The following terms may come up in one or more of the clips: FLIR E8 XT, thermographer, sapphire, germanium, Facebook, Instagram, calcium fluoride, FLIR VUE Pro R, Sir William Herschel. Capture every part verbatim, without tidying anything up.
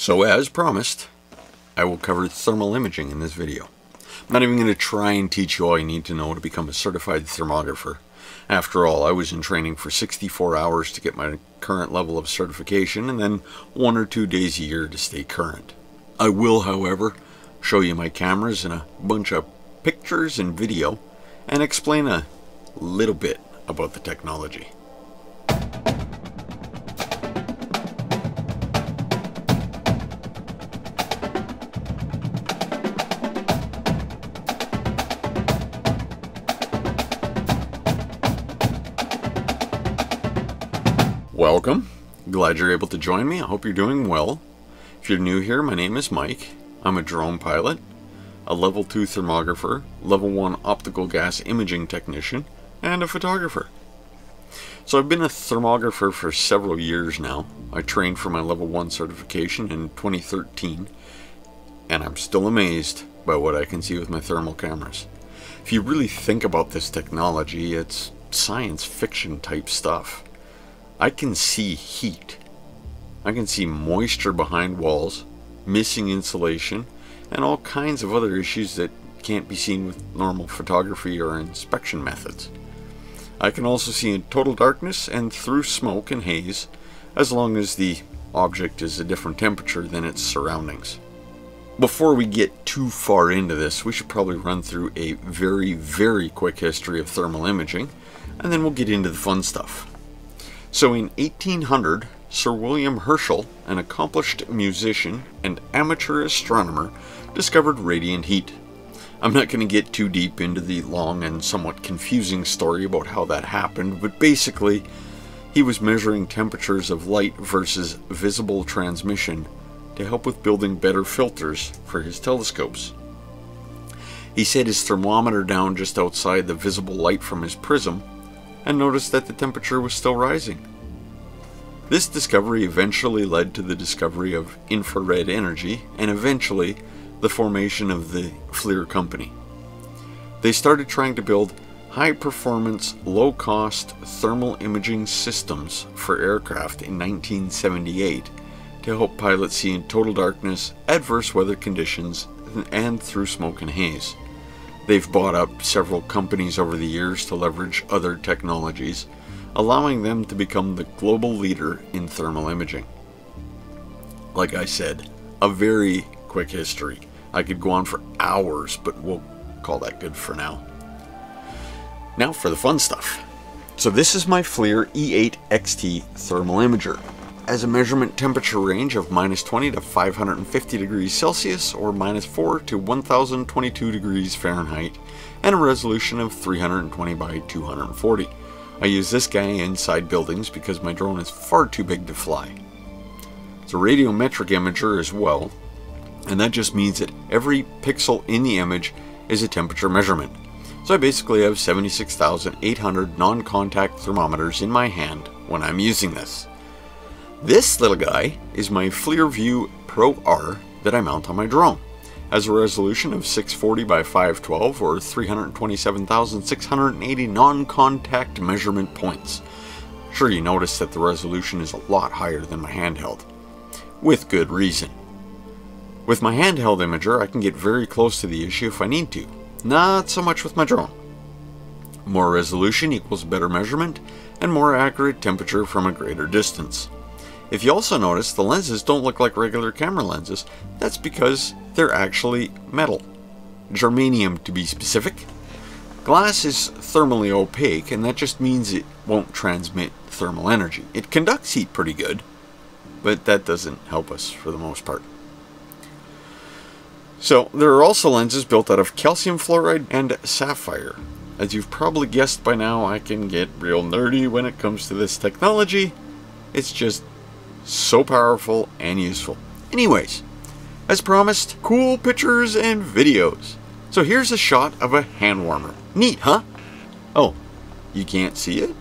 So as promised, I will cover thermal imaging in this video. I'm not even going to try and teach you all you need to know to become a certified thermographer. After all, I was in training for sixty-four hours to get my current level of certification and then one or two days a year to stay current. I will, however, show you my cameras and a bunch of pictures and video and explain a little bit about the technology. Welcome. Glad you're able to join me. I hope you're doing well. If you're new here, my name is Mike. I'm a drone pilot, a level two thermographer, level one optical gas imaging technician, and a photographer. So I've been a thermographer for several years now. I trained for my level one certification in twenty thirteen, and I'm still amazed by what I can see with my thermal cameras. If you really think about this technology, it's science fiction type stuff. I can see heat, I can see moisture behind walls, missing insulation, and all kinds of other issues that can't be seen with normal photography or inspection methods. I can also see in total darkness and through smoke and haze, as long as the object is a different temperature than its surroundings. Before we get too far into this, we should probably run through a very, very quick history of thermal imaging, and then we'll get into the fun stuff. So in eighteen hundred, Sir William Herschel, an accomplished musician and amateur astronomer, discovered radiant heat. I'm not going to get too deep into the long and somewhat confusing story about how that happened, but basically, he was measuring temperatures of light versus visible transmission to help with building better filters for his telescopes. He set his thermometer down just outside the visible light from his prism, and noticed that the temperature was still rising. This discovery eventually led to the discovery of infrared energy and eventually the formation of the FLIR company. They started trying to build high-performance, low-cost thermal imaging systems for aircraft in nineteen seventy-eight to help pilots see in total darkness, adverse weather conditions, and through smoke and haze. They've bought up several companies over the years to leverage other technologies, allowing them to become the global leader in thermal imaging. Like I said, a very quick history. I could go on for hours, but we'll call that good for now. Now for the fun stuff. So this is my FLIR E eight X T thermal imager. Has a measurement temperature range of minus twenty to five hundred fifty degrees Celsius or minus four to one thousand twenty-two degrees Fahrenheit, and a resolution of three hundred twenty by two hundred forty. I use this guy inside buildings because my drone is far too big to fly. It's a radiometric imager as well, and that just means that every pixel in the image is a temperature measurement. So I basically have seventy-six thousand eight hundred non-contact thermometers in my hand when I'm using this. This little guy is my FLIR VUE Pro R that I mount on my drone. Has a resolution of six forty by five twelve or three hundred twenty-seven thousand six hundred eighty non-contact measurement points. Sure, you notice that the resolution is a lot higher than my handheld. With good reason. With my handheld imager, I can get very close to the issue if I need to. Not so much with my drone. More resolution equals better measurement and more accurate temperature from a greater distance. If you also notice, the lenses don't look like regular camera lenses. That's because they're actually metal. Germanium, to be specific. Glass is thermally opaque, and that just means it won't transmit thermal energy. It conducts heat pretty good, but that doesn't help us for the most part. So, there are also lenses built out of calcium fluoride and sapphire. As you've probably guessed by now, I can get real nerdy when it comes to this technology. It's just so powerful and useful. Anyways, as promised, cool pictures and videos. So here's a shot of a hand warmer. Neat, huh? Oh, you can't see it?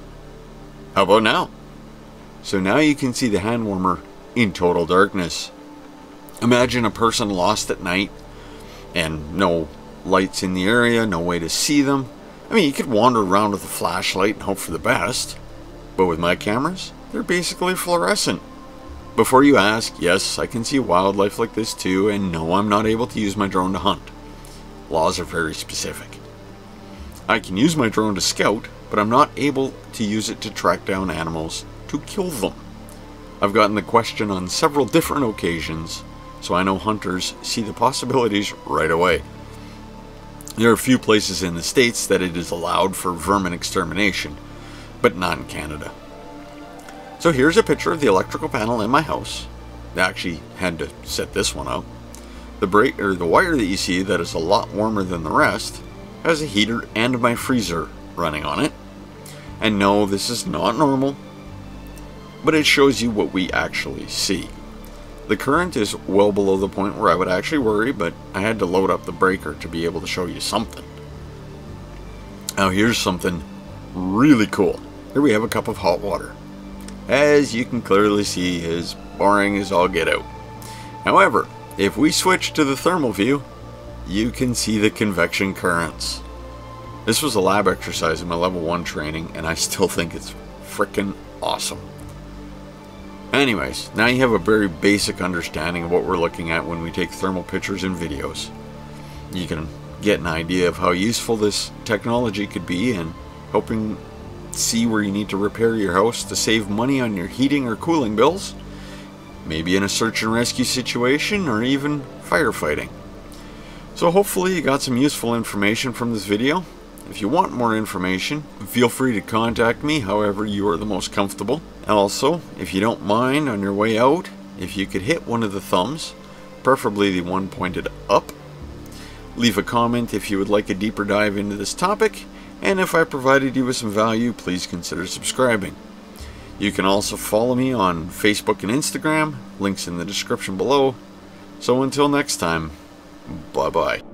How about now? So now you can see the hand warmer in total darkness. Imagine a person lost at night and no lights in the area, no way to see them. I mean, you could wander around with a flashlight and hope for the best, but with my cameras, they're basically fluorescent. Before you ask, yes, I can see wildlife like this too, and no, I'm not able to use my drone to hunt. Laws are very specific. I can use my drone to scout, but I'm not able to use it to track down animals to kill them. I've gotten the question on several different occasions, so I know hunters see the possibilities right away. There are a few places in the States that it is allowed for vermin extermination, but not in Canada. So here's a picture of the electrical panel in my house. I actually had to set this one up. The break, or the wire that you see that is a lot warmer than the rest has a heater and my freezer running on it. And no, this is not normal, but it shows you what we actually see. The current is well below the point where I would actually worry, but I had to load up the breaker to be able to show you something. Now here's something really cool. Here we have a cup of hot water. As you can clearly see, is boring as all get out. However, if we switch to the thermal view, you can see the convection currents. This was a lab exercise in my level one training, and I still think it's freaking awesome. Anyways, now you have a very basic understanding of what we're looking at when we take thermal pictures and videos. You can get an idea of how useful this technology could be in helping see where you need to repair your house to save money on your heating or cooling bills, maybe in a search and rescue situation, or even firefighting. So hopefully you got some useful information from this video. If you want more information, feel free to contact me however you are the most comfortable. And also, if you don't mind, on your way out, if you could hit one of the thumbs, preferably the one pointed up, leave a comment if you would like a deeper dive into this topic, and if I provided you with some value, please consider subscribing. You can also follow me on Facebook and Instagram, links in the description below. So until next time, bye-bye.